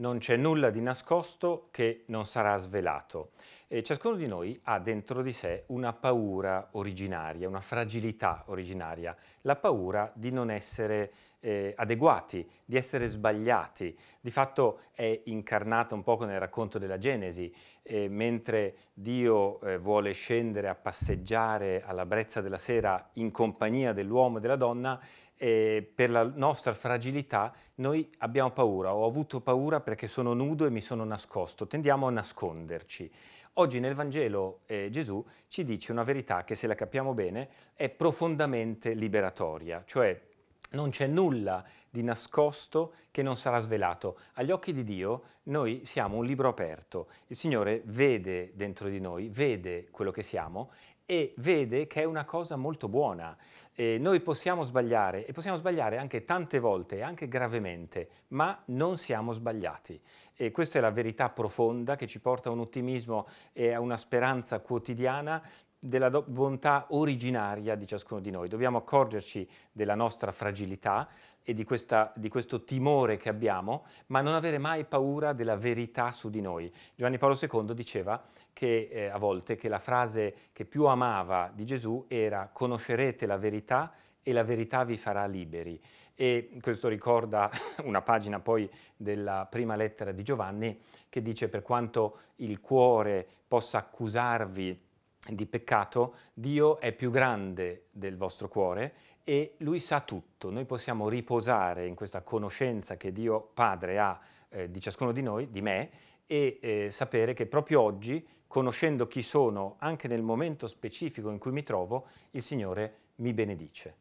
Non c'è nulla di nascosto che non sarà svelato. E ciascuno di noi ha dentro di sé una paura originaria, una fragilità originaria, la paura di non essere adeguati, di essere sbagliati. Di fatto è incarnata un poco nel racconto della Genesi, mentre Dio vuole scendere a passeggiare alla brezza della sera in compagnia dell'uomo e della donna, per la nostra fragilità noi abbiamo paura, ho avuto paura perché sono nudo e mi sono nascosto, tendiamo a nasconderci. Oggi nel Vangelo Gesù ci dice una verità che, se la capiamo bene, è profondamente liberatoria, cioè non c'è nulla di nascosto che non sarà svelato. Agli occhi di Dio noi siamo un libro aperto, il Signore vede dentro di noi, vede quello che siamo e vede che è una cosa molto buona. Noi possiamo sbagliare, e possiamo sbagliare anche tante volte, anche gravemente, ma non siamo sbagliati. E questa è la verità profonda che ci porta a un ottimismo e a una speranza quotidiana della bontà originaria di ciascuno di noi. Dobbiamo accorgerci della nostra fragilità e di questo timore che abbiamo, ma non avere mai paura della verità su di noi. Giovanni Paolo II diceva che a volte che la frase che più amava di Gesù era «conoscerete la verità e la verità vi farà liberi». E questo ricorda una pagina poi della prima lettera di Giovanni che dice: «Per quanto il cuore possa accusarvi di peccato, Dio è più grande del vostro cuore e Lui sa tutto». Noi possiamo riposare in questa conoscenza che Dio Padre ha di ciascuno di noi, di me, e sapere che proprio oggi, conoscendo chi sono, anche nel momento specifico in cui mi trovo, il Signore mi benedice.